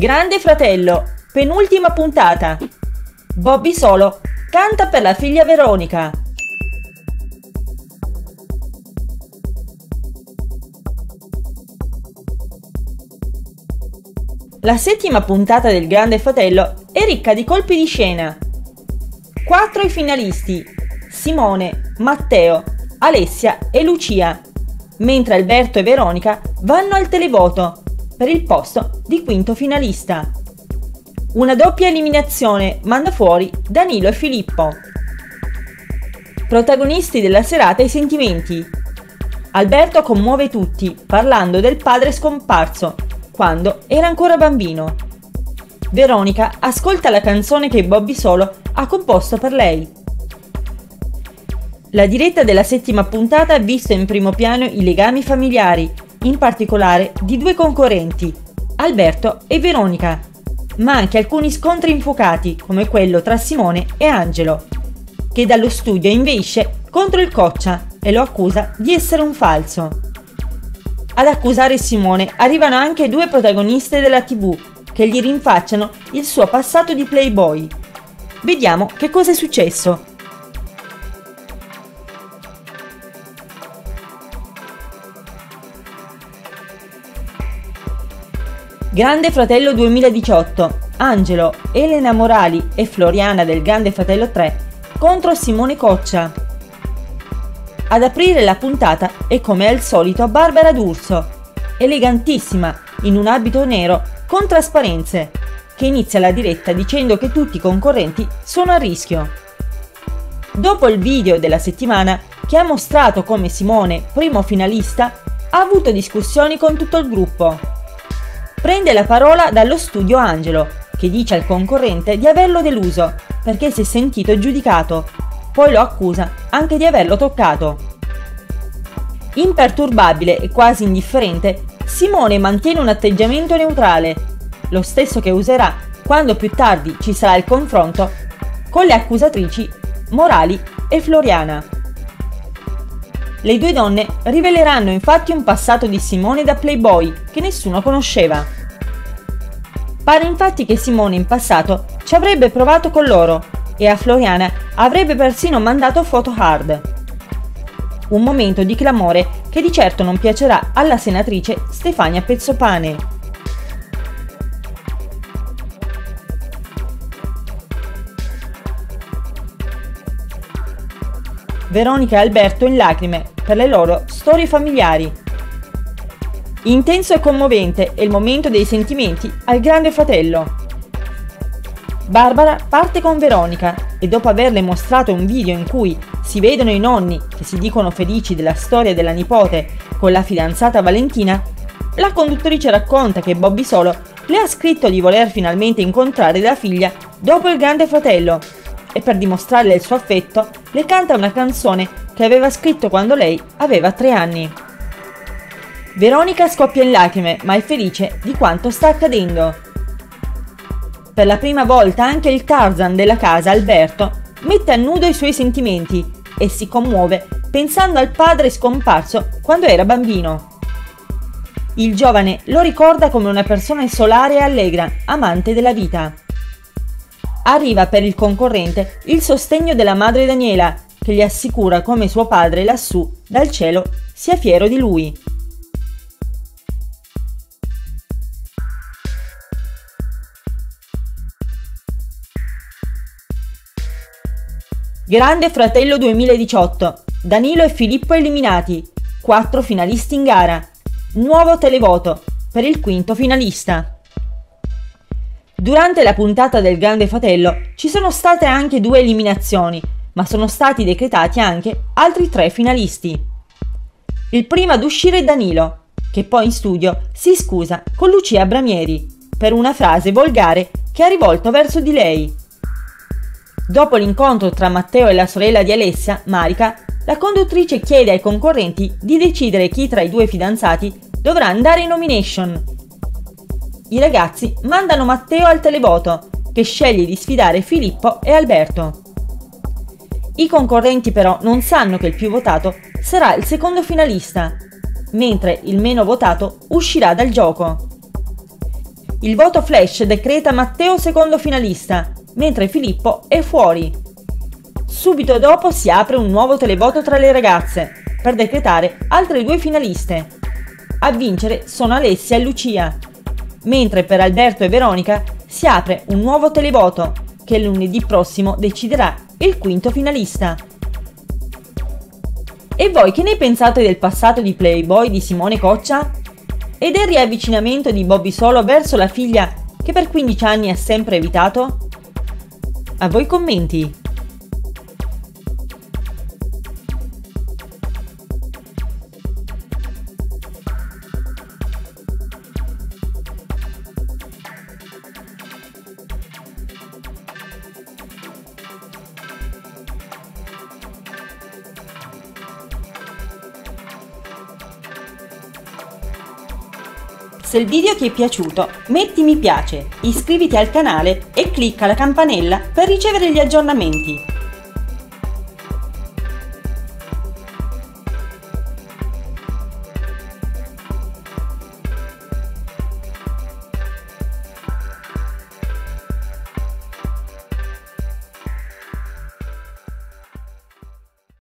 Grande Fratello, penultima puntata. Bobby Solo canta per la figlia Veronica. La settima puntata del Grande Fratello è ricca di colpi di scena. 4 i finalisti: Simone, Matteo, Alessia e Lucia, mentre Alberto e Veronica vanno al televoto per il posto di quinto finalista. Una doppia eliminazione manda fuori Danilo e Filippo. Protagonisti della serata i sentimenti. Alberto commuove tutti parlando del padre scomparso quando era ancora bambino. Veronica ascolta la canzone che Bobby Solo ha composto per lei. La diretta della settima puntata ha visto in primo piano i legami familiari, in particolare di 2 concorrenti, Alberto e Veronica, ma anche alcuni scontri infuocati come quello tra Simone e Angelo, che dallo studio inveisce contro il Coccia e lo accusa di essere un falso. Ad accusare Simone arrivano anche 2 protagoniste della TV che gli rinfacciano il suo passato di playboy. Vediamo che cosa è successo. Grande Fratello 2018, Angelo, Elena Morali e Floriana del Grande Fratello 3 contro Simone Coccia. Ad aprire la puntata è come al solito Barbara D'Urso, elegantissima, in un abito nero con trasparenze, che inizia la diretta dicendo che tutti i concorrenti sono a rischio. Dopo il video della settimana che ha mostrato come Simone, primo finalista, ha avuto discussioni con tutto il gruppo. Prende la parola dallo studio Angelo, che dice al concorrente di averlo deluso perché si è sentito giudicato, poi lo accusa anche di averlo toccato. Imperturbabile e quasi indifferente, Simone mantiene un atteggiamento neutrale, lo stesso che userà quando più tardi ci sarà il confronto con le accusatrici Morali e Floriana. Le 2 donne riveleranno infatti un passato di Simone da playboy che nessuno conosceva. Pare infatti che Simone in passato ci avrebbe provato con loro e a Floriana avrebbe persino mandato foto hard. Un momento di clamore che di certo non piacerà alla senatrice Stefania Pezzopane. Veronica e Alberto in lacrime per le loro storie familiari. Intenso e commovente è il momento dei sentimenti al Grande Fratello. Barbara parte con Veronica e dopo averle mostrato un video in cui si vedono i nonni che si dicono felici della storia della nipote con la fidanzata Valentina, la conduttrice racconta che Bobby Solo le ha scritto di voler finalmente incontrare la figlia dopo il Grande Fratello e per dimostrarle il suo affetto le canta una canzone che aveva scritto quando lei aveva 3 anni. Veronica scoppia in lacrime ma è felice di quanto sta accadendo. Per la prima volta anche il Tarzan della casa, Alberto, mette a nudo i suoi sentimenti e si commuove pensando al padre scomparso quando era bambino. Il giovane lo ricorda come una persona solare e allegra, amante della vita. Arriva per il concorrente il sostegno della madre Daniela, che gli assicura come suo padre lassù dal cielo sia fiero di lui. Grande Fratello 2018, Danilo e Filippo eliminati, 4 finalisti in gara, nuovo televoto per il quinto finalista. Durante la puntata del Grande Fratello ci sono state anche 2 eliminazioni, ma sono stati decretati anche altri 3 finalisti. Il primo ad uscire è Danilo, che poi in studio si scusa con Lucia Bramieri per una frase volgare che ha rivolto verso di lei. Dopo l'incontro tra Matteo e la sorella di Alessia, Marica, la conduttrice chiede ai concorrenti di decidere chi tra i 2 fidanzati dovrà andare in nomination. I ragazzi mandano Matteo al televoto, che sceglie di sfidare Filippo e Alberto. I concorrenti però non sanno che il più votato sarà il secondo finalista, mentre il meno votato uscirà dal gioco. Il voto flash decreta Matteo secondo finalista, mentre Filippo è fuori. Subito dopo si apre un nuovo televoto tra le ragazze, per decretare altre due finaliste. A vincere sono Alessia e Lucia, mentre per Alberto e Veronica si apre un nuovo televoto, che lunedì prossimo deciderà il quinto finalista. E voi che ne pensate del passato di Playboy di Simone Coccia? E del riavvicinamento di Bobby Solo verso la figlia che per 15 anni ha sempre evitato? A voi i commenti! Se il video ti è piaciuto, metti mi piace, iscriviti al canale e clicca la campanella per ricevere gli aggiornamenti.